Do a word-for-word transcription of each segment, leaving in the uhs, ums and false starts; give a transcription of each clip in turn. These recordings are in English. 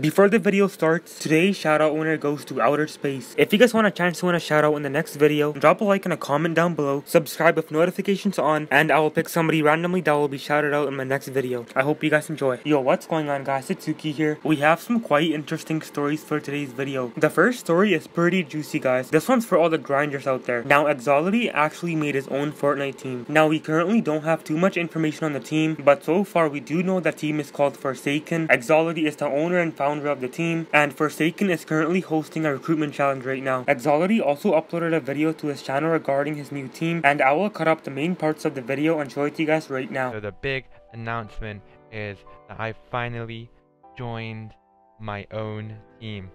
Before the video starts, today's shoutout winner goes to Outer Space. If you guys want a chance to win a shoutout in the next video, drop a like and a comment down below, subscribe with notifications on, and I will pick somebody randomly that will be shouted out in my next video. I hope you guys enjoy. Yo, what's going on guys, it's Suki here. We have some quite interesting stories for today's video. The first story is pretty juicy guys. This one's for all the grinders out there. Now, Exolity actually made his own Fortnite team. Now, we currently don't have too much information on the team, but so far we do know the team is called Forsaken. Exolity is the owner and founder of the team, and Forsaken is currently hosting a recruitment challenge right now. Xaloty also uploaded a video to his channel regarding his new team, and I will cut up the main parts of the video and show it to you guys right now. So the big announcement is that I finally joined my own team.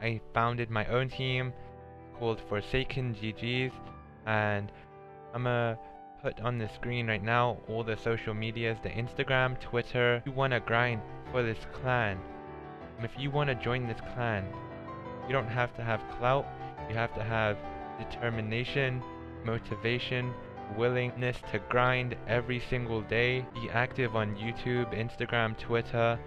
I founded my own team called Forsaken G Gs, and I'ma put on the screen right now all the social medias, the Instagram, Twitter. You wanna grind for this clan. If you want to join this clan, you don't have to have clout, you have to have determination, motivation, willingness to grind every single day. Be active on YouTube, Instagram, Twitter.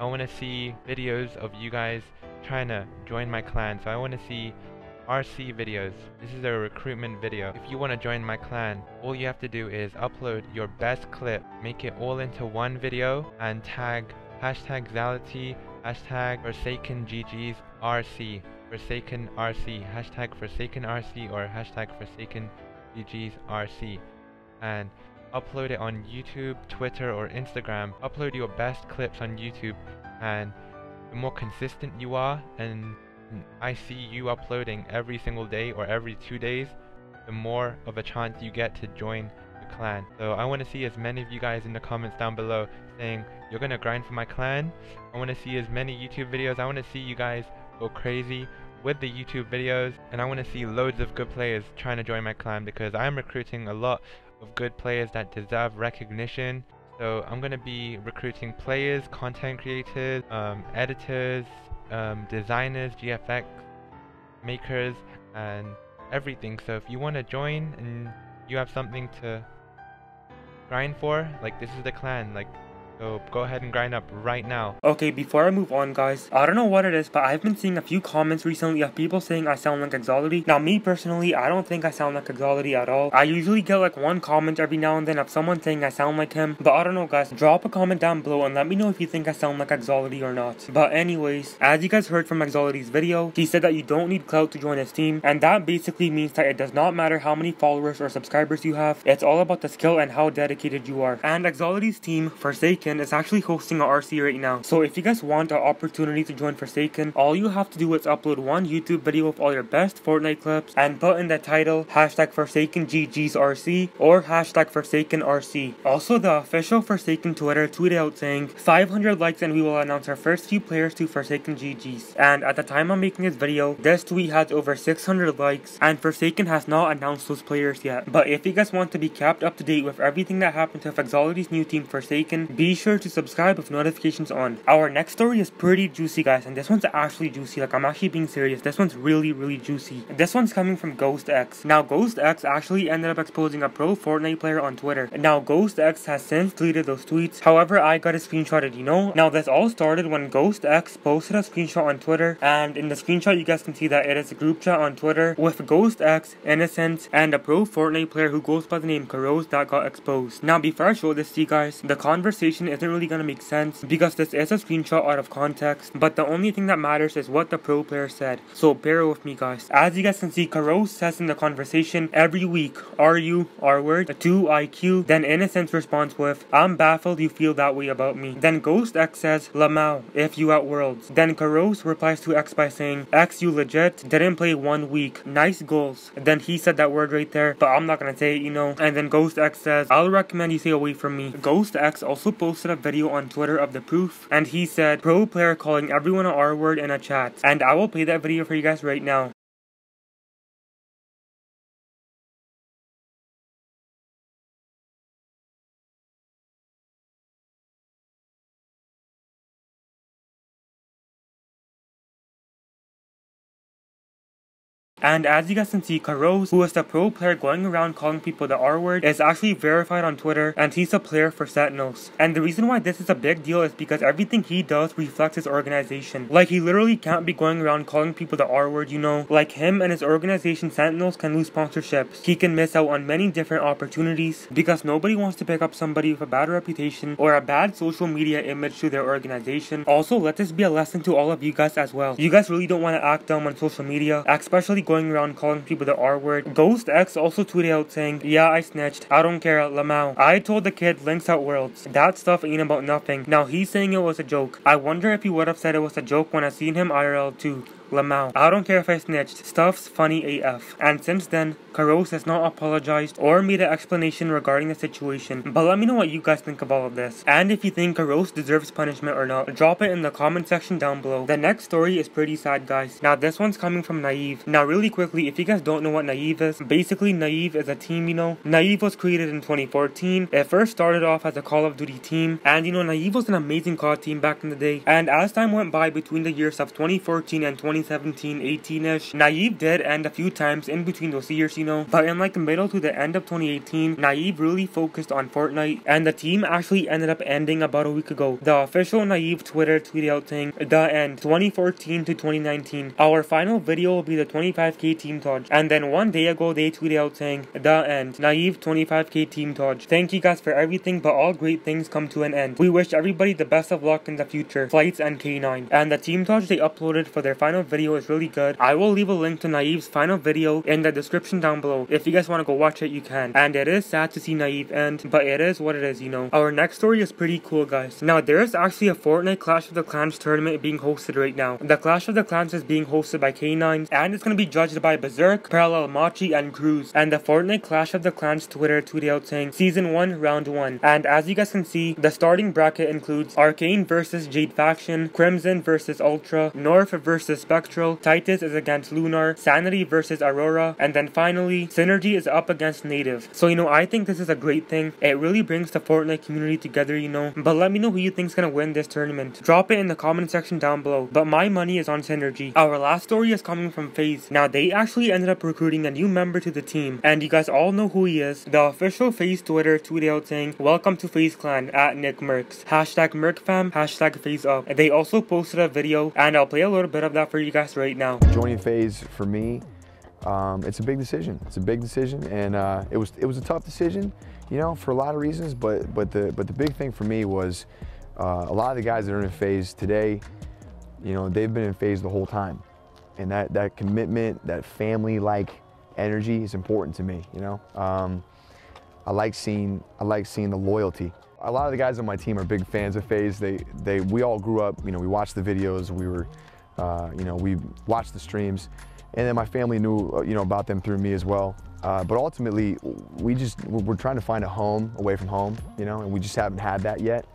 I want to see videos of you guys trying to join my clan, so I want to see R C videos. This is a recruitment video. If you want to join my clan, all you have to do is upload your best clip, make it all into one video, and tag hashtag Xaloty, hashtag Forsaken G Gs R C, Forsaken R C, hashtag Forsaken R C, or hashtag Forsaken G Gs R C, and upload it on YouTube, Twitter, or Instagram. Upload your best clips on YouTube, and the more consistent you are, and I see you uploading every single day or every two days, the more of a chance you get to join the clan. So I want to see as many of you guys in the comments down below saying, "You're gonna grind for my clan." I wanna see as many YouTube videos. I wanna see you guys go crazy with the YouTube videos, and I wanna see loads of good players trying to join my clan, because I'm recruiting a lot of good players that deserve recognition. So I'm gonna be recruiting players, content creators, um, editors, um, designers, G F X makers, and everything. So if you wanna join and you have something to grind for, like, this is the clan. Like, so go ahead and grind up right now. Okay, before I move on guys, I don't know what it is, but I've been seeing a few comments recently of people saying I sound like Xaloty. Now, me personally, I don't think I sound like Xaloty at all. I usually get like one comment every now and then of someone saying I sound like him, but I don't know guys. Drop a comment down below and let me know if you think I sound like Xaloty or not. But anyways, as you guys heard from Xaloty's video, he said that you don't need clout to join his team, and that basically means that it does not matter how many followers or subscribers you have. It's all about the skill and how dedicated you are. And Xaloty's team, Forsaken, is actually hosting a R C right now. So if you guys want an opportunity to join Forsaken, all you have to do is upload one YouTube video of all your best Fortnite clips and put in the title hashtag Forsaken G Gs R C or hashtag Forsaken R C. Also, the official Forsaken Twitter tweeted out saying five hundred likes and we will announce our first few players to Forsaken G Gs. And at the time I'm making this video, this tweet has over six hundred likes and Forsaken has not announced those players yet. But if you guys want to be kept up to date with everything that happened to Xaloty's new team Forsaken, be sure to subscribe with notifications on. Our next story is pretty juicy guys, and this one's actually juicy. Like, I'm actually being serious. This one's really really juicy. This one's coming from Ghost Ex. Now, Ghost Ex actually ended up exposing a pro Fortnite player on Twitter. Now, Ghost Ex has since deleted those tweets. However, I got a screenshotted, you know. Now, this all started when Ghost Ex posted a screenshot on Twitter, and in the screenshot you guys can see that it is a group chat on Twitter with Ghost Ex, Innocent, and a pro Fortnite player who goes by the name Carose that got exposed. Now, before I show this to you guys, the conversation isn't really gonna make sense because this is a screenshot out of context, but the only thing that matters is what the pro player said, so bear with me guys. As you guys can see, Carose says in the conversation, "Every week, are you R word to I Q?" Then Innocence responds with, "I'm baffled you feel that way about me." Then Ghost X says, "Lamau, if you at Worlds." Then Carose replies to X by saying, "X, you legit didn't play one week. Nice goals." Then he said that word right there, but I'm not gonna say it, you know. And then Ghost X says, "I'll recommend you stay away from me." Ghost X also posted posted a video on Twitter of the proof, and he said, "Pro player calling everyone an R word in a chat," and I will play that video for you guys right now. And as you guys can see, Carose, who is the pro player going around calling people the R-word, is actually verified on Twitter, and he's a player for Sentinels. And the reason why this is a big deal is because everything he does reflects his organization. Like, he literally can't be going around calling people the R-word, you know? Like, him and his organization Sentinels can lose sponsorships. He can miss out on many different opportunities because nobody wants to pick up somebody with a bad reputation or a bad social media image to their organization. Also, let this be a lesson to all of you guys as well. You guys really don't want to act dumb on social media, especially going around calling people the R-word. Ghost Ex also tweeted out saying, "Yeah, I snitched. I don't care, Lamau. I told the kid links out worlds. That stuff ain't about nothing. Now he's saying it was a joke. I wonder if he would have said it was a joke when I seen him I R L too. Lamau. I don't care if I snitched. Stuff's funny A F. And since then, Carose has not apologized or made an explanation regarding the situation. But let me know what you guys think of all of this. And if you think Carose deserves punishment or not, drop it in the comment section down below. The next story is pretty sad, guys. Now, this one's coming from Naive. Now, really quickly, if you guys don't know what Naive is, basically, Naive is a team, you know. Naive was created in twenty fourteen. It first started off as a Call of Duty team. And, you know, Naive was an amazing C O D team back in the day. And as time went by between the years of twenty fourteen and twenty seventeen eighteen-ish, Naive did end a few times in between those years, you know, but in like the middle to the end of twenty eighteen, Naive really focused on Fortnite, and the team actually ended up ending about a week ago. The official Naive Twitter tweeted out saying, "The end, twenty fourteen to twenty nineteen. Our final video will be the twenty-five K team Todge." And then one day ago, they tweeted out saying, "The end, Naive twenty-five K team Todge. Thank you guys for everything, but all great things come to an end. We wish everybody the best of luck in the future, Flights and K nine." And the team Todge they uploaded for their final video is really good. I will leave a link to Naive's final video in the description down below. If you guys want to go watch it, you can. And it is sad to see Naive end, but it is what it is, you know. Our next story is pretty cool, guys. Now, there is actually a Fortnite Clash of the Clans tournament being hosted right now. The Clash of the Clans is being hosted by K nine, and it's going to be judged by Berserk, Parallel Machi, and Cruz. And the Fortnite Clash of the Clans Twitter tweeted out saying, Season one, Round one. And as you guys can see, the starting bracket includes Arcane versus Jade Faction, Crimson versus Ultra, North versus Spectral, Titus is against Lunar, Sanity versus Aurora, and then finally, Synergy is up against Native. So, you know, I think this is a great thing. It really brings the Fortnite community together, you know. But let me know who you think's gonna win this tournament. Drop it in the comment section down below. But my money is on Synergy. Our last story is coming from FaZe. Now, they actually ended up recruiting a new member to the team, and you guys all know who he is. The official FaZe Twitter tweeted out saying, "Welcome to FaZe Clan at Nickmercs. Hashtag MercFam, hashtag FaZe up." They also posted a video, and I'll play a little bit of that for you guys right now. Joining FaZe for me, um, it's a big decision. It's a big decision, and uh, it was it was a tough decision, you know, for a lot of reasons. But but the but the big thing for me was uh, a lot of the guys that are in FaZe today, you know, they've been in FaZe the whole time, and that that commitment, that family-like energy is important to me. You know, um, I like seeing I like seeing the loyalty. A lot of the guys on my team are big fans of FaZe. They they we all grew up. You know, we watched the videos. We were Uh, you know, we watched the streams, and then my family knew, you know, about them through me as well. Uh, but ultimately, we just we're trying to find a home away from home, you know, and we just haven't had that yet.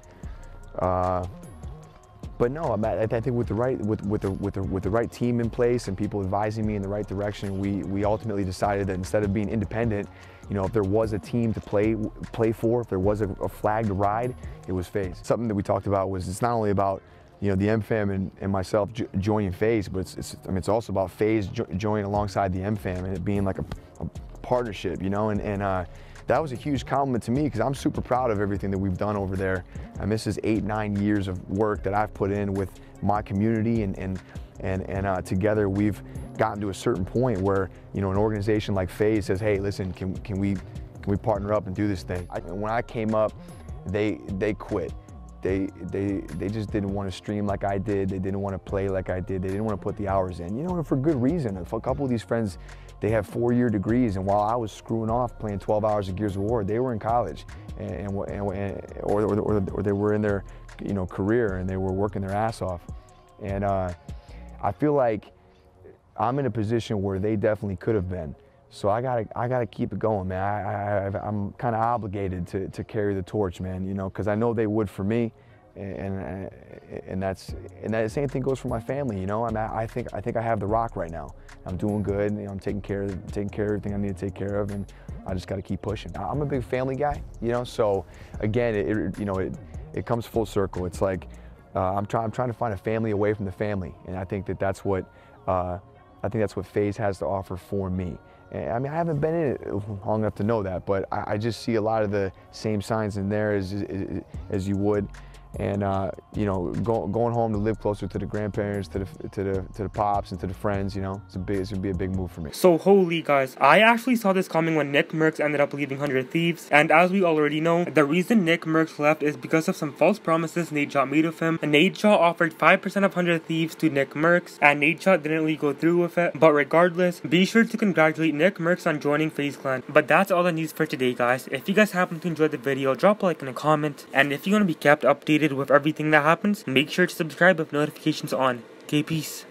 Uh, but no, I'm at, I think with the right with with the, with the with the right team in place and people advising me in the right direction, we we ultimately decided that instead of being independent, you know, if there was a team to play play for, if there was a, a flag to ride, it was FaZe. Something that we talked about was it's not only about, you know, the M Fam and, and myself joining FaZe, but it's, it's, I mean, it's also about FaZe jo joining alongside the M Fam and it being like a, a partnership, you know, and, and uh, that was a huge compliment to me because I'm super proud of everything that we've done over there. And this is eight, nine years of work that I've put in with my community, and, and, and, and uh, together we've gotten to a certain point where, you know, an organization like FaZe says, hey, listen, can, can, we, can we partner up and do this thing? I, when I came up, they, they quit. They, they, they just didn't want to stream like I did. They didn't want to play like I did. They didn't want to put the hours in, you know, and for good reason. If a couple of these friends, they have four-year degrees, and while I was screwing off playing twelve hours of Gears of War, they were in college, and, and, and or, or, or, or they were in their, you know, career, and they were working their ass off. And uh, I feel like I'm in a position where they definitely could have been. So I gotta, I gotta keep it going, man. I, I, I'm kind of obligated to, to carry the torch, man. You know, because I know they would for me, and and, and that's and that same thing goes for my family. You know, and I, I think I think I have the rock right now. I'm doing good. And, you know, I'm taking care of taking care of everything I need to take care of, and I just gotta keep pushing. I'm a big family guy, you know. So again, it, it you know it it comes full circle. It's like uh, I'm trying I'm trying to find a family away from the family, and I think that that's what. Uh, I think that's what FaZe has to offer for me. And, I mean, I haven't been in it long enough to know that, but I, I just see a lot of the same signs in there as, as, as you would. And uh, you know, go, going home to live closer to the grandparents, to the to the to the pops, and to the friends, you know, it's a big, it's gonna be a big move for me. So holy guys, I actually saw this coming when Nickmercs ended up leaving one hundred Thieves, and as we already know, the reason Nickmercs left is because of some false promises Nadeshot made of him. Nadeshot offered five percent of one hundred Thieves to Nickmercs, and Nadeshot didn't really go through with it. But regardless, be sure to congratulate Nickmercs on joining FaZe Clan. But that's all the news for today, guys. If you guys happen to enjoy the video, drop a like and a comment, and if you want to be kept updated with everything that happens, make sure to subscribe with notifications on. Okay, peace.